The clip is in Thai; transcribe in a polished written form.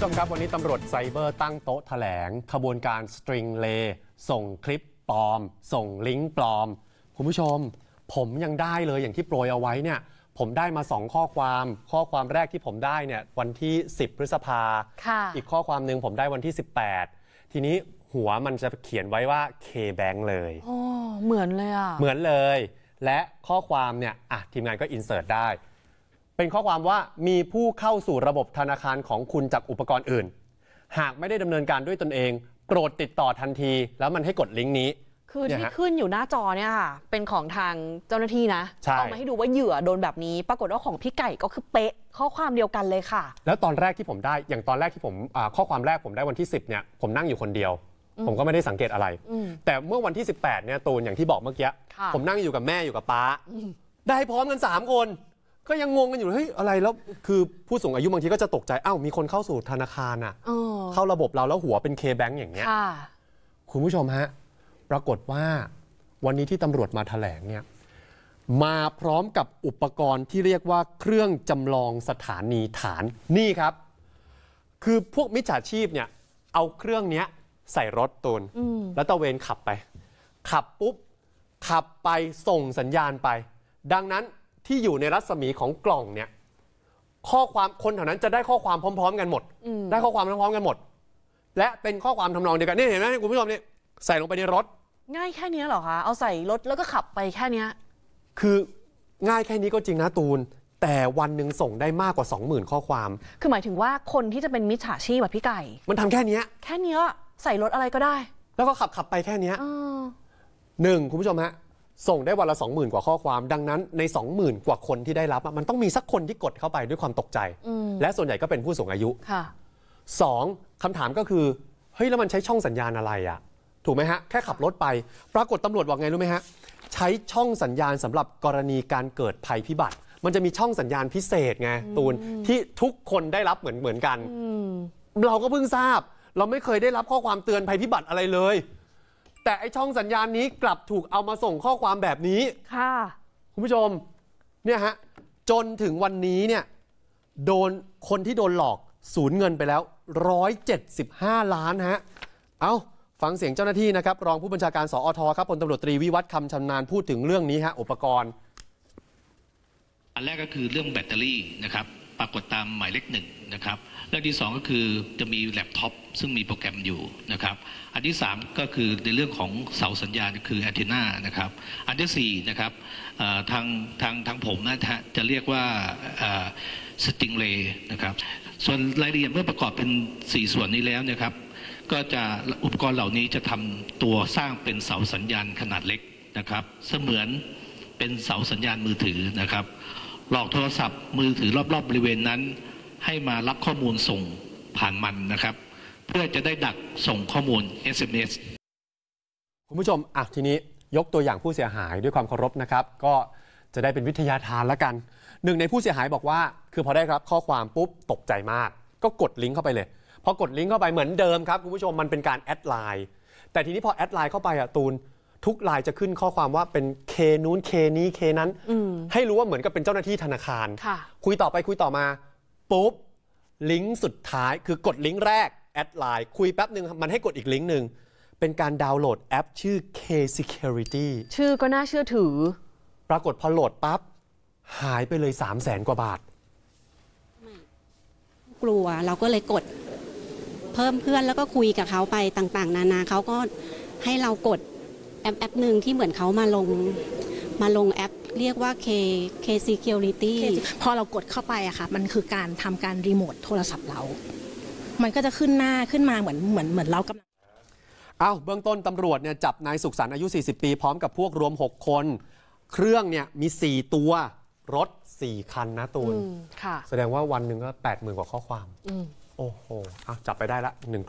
ผู้ชมครับวันนี้ตำรวจไซเบอร์ตั้งโต๊ะแถลงขบวนการสตริงเลย์ส่งคลิปปลอมส่งลิงก์ปลอมคุณผู้ชมผมยังได้เลยอย่างที่โปรยเอาไว้เนี่ยผมได้มา2ข้อความแรกที่ผมได้เนี่ยวันที่10พฤษภาอีกข้อความหนึ่งผมได้วันที่18ทีนี้หัวมันจะเขียนไว้ว่า K-Bank เลยโอ้เหมือนเลยอ่ะเหมือนเลยและข้อความเนี่ยทีมงานก็อินเสิร์ตได้เป็นข้อความว่ามีผู้เข้าสู่ระบบธนาคารของคุณจากอุปกรณ์อื่นหากไม่ได้ดำเนินการด้วยตนเองโปรดติดต่อทันทีแล้วมันให้กดลิงก์นี้คือที่ขึ้นอยู่หน้าจอเนี่ยค่ะเป็นของทางเจ้าหน้าที่นะเอามาให้ดูว่าเหยื่อโดนแบบนี้ปรากฏว่าของพี่ไก่ก็คือเป๊ะข้อความเดียวกันเลยค่ะแล้วตอนแรกที่ผมได้อย่างตอนแรกที่ผมข้อความแรกผมได้วันที่10เนี่ยผมนั่งอยู่คนเดียวผมก็ไม่ได้สังเกตอะไรแต่เมื่อวันที่18เนี่ยตูนอย่างที่บอกเมื่อกี้ผมนั่งอยู่กับแม่อยู่กับป้าได้พร้อมกัน3คนก็ยังงงกันอยู่เฮ้ยอะไรแล้วคือผู้สูงอายุบางทีก็จะตกใจอ้าวมีคนเข้าสู่ธนาคารอ่ะเข้าระบบเราแล้วหัวเป็น K-Bank อย่างเงี้ยคุณผู้ชมฮะปรากฏว่าวันนี้ที่ตำรวจมาแถลงเนี่ยมาพร้อมกับอุปกรณ์ที่เรียกว่าเครื่องจำลองสถานีฐานนี่ครับคือพวกมิจฉาชีพเนี่ยเอาเครื่องเนี้ยใส่รถตนแล้วตะเวนขับไปขับปุ๊บขับไปส่งสัญญาณไปดังนั้นที่อยู่ในรัศมีของกล่องเนี่ยข้อความคนแถวนั้นจะได้ข้อความพร้อมๆกันหมดได้ข้อความพร้อมๆกันหมดและเป็นข้อความทำนองเดียวกันนี่เห็นไหมคุณผู้ชมนี่ใส่ลงไปในรถง่ายแค่นี้เหรอคะเอาใส่รถแล้วก็ขับไปแค่นี้คือง่ายแค่นี้ก็จริงนะตูนแต่วันหนึ่งส่งได้มากกว่า 20,000 ข้อความคือหมายถึงว่าคนที่จะเป็นมิจฉาชีพแบบพี่ไก่มันทำแค่นี้ใส่รถอะไรก็ได้แล้วก็ขับไปแค่นี้คุณผู้ชมฮะส่งได้วันละ 20,000 กว่าข้อความดังนั้นใน 20,000 กว่าคนที่ได้รับมันต้องมีสักคนที่กดเข้าไปด้วยความตกใจและส่วนใหญ่ก็เป็นผู้สูงอายุ2คำถามก็คือเฮ้ยแล้วมันใช้ช่องสัญญาณอะไรอ่ะถูกไหมฮะแค่ขับรถไปปรากฏตำรวจว่าไงรู้ไหมฮะใช้ช่องสัญญาณสำหรับกรณีการเกิดภัยพิบัติมันจะมีช่องสัญญาณพิเศษไงตูนที่ทุกคนได้รับเหมือนกันเราก็เพิ่งทราบเราไม่เคยได้รับข้อความเตือนภัยพิบัติอะไรเลยแต่ไอช่องสัญญาณนี้กลับถูกเอามาส่งข้อความแบบนี้ค่ะคุณผู้ชมเนี่ยฮะจนถึงวันนี้เนี่ยโดนคนที่โดนหลอกสูญเงินไปแล้ว175ล้านฮะเอาฟังเสียงเจ้าหน้าที่นะครับรองผู้บัญชาการสอท.ครับพลตำรวจตรีวิวัฒน์คำชำนาญพูดถึงเรื่องนี้ฮะอุปกรณ์อันแรกก็คือเรื่องแบตเตอรี่นะครับปรากฏตามหมายเลข1นะครับเรื่องที่2ก็คือจะมีแล็ปท็อปซึ่งมีโปรแกรมอยู่นะครับอันที่3ก็คือในเรื่องของเสาสัญญาณคือแอนเทน่านะครับอันที่4นะครับทางผมนะจะเรียกว่าสติงเลย์นะครับส่วนรายละเอียดเมื่อประกอบเป็น4ส่วนนี้แล้วนะครับก็จะอุปกรณ์เหล่านี้จะทำตัวสร้างเป็นเสาสัญญาณขนาดเล็กนะครับเสมือนเป็นเสาสัญญาณมือถือนะครับหลอกโทรศัพท์มือถือรอบๆบริเวณนั้นให้มารับข้อมูลส่งผ่านมันนะครับเพื่อจะได้ดักส่งข้อมูล SMS คุณผู้ชมทีนี้ยกตัวอย่างผู้เสียหายด้วยความเคารพนะครับก็จะได้เป็นวิทยาทานละกันหนึ่งในผู้เสียหายบอกว่าคือพอได้รับข้อความปุ๊บตกใจมากก็กดลิงก์เข้าไปเลยพอกดลิงก์เข้าไปเหมือนเดิมครับคุณผู้ชมมันเป็นการแอดไลน์แต่ทีนี้พอแอดไลน์เข้าไปตูนทุกไลน์จะขึ้นข้อความว่าเป็น K นู้น K นี้ K นั้นให้รู้ว่าเหมือนกับเป็นเจ้าหน้าที่ธนาคารคุยต่อไปคุยต่อมาปุ๊บลิงก์สุดท้ายคือกดลิงก์แรกแอดไลน์คุยแป๊บหนึ่งมันให้กดอีกลิงก์หนึ่งเป็นการดาวน์โหลดแอปชื่อ K Security ชื่อก็น่าเชื่อถือปรากฏพอโหลดปั๊บหายไปเลย300,000กว่าบาทกลัวเราก็เลยกดเพิ่มเพื่อนแล้วก็คุยกับเขาไปต่างๆนานาเขาก็ให้เรากดแอปหนึ่งที่เหมือนเขามาลงแอปเรียกว่า K Security พอเรากดเข้าไปอะค่ะมันคือการทำการรีโมทโทรศัพท์เรามันก็จะขึ้นมาเหมือนเรากำลังเบื้องต้นตำรวจเนี่ยจับนายสุขสันต์อายุ40ปีพร้อมกับพวกรวม6คนเครื่องเนี่ยมี4ตัวรถ4คันนะตูนแสดงว่าวันหนึ่งก็ 80,000 กว่าข้อความโอ้โหจับไปได้ละ1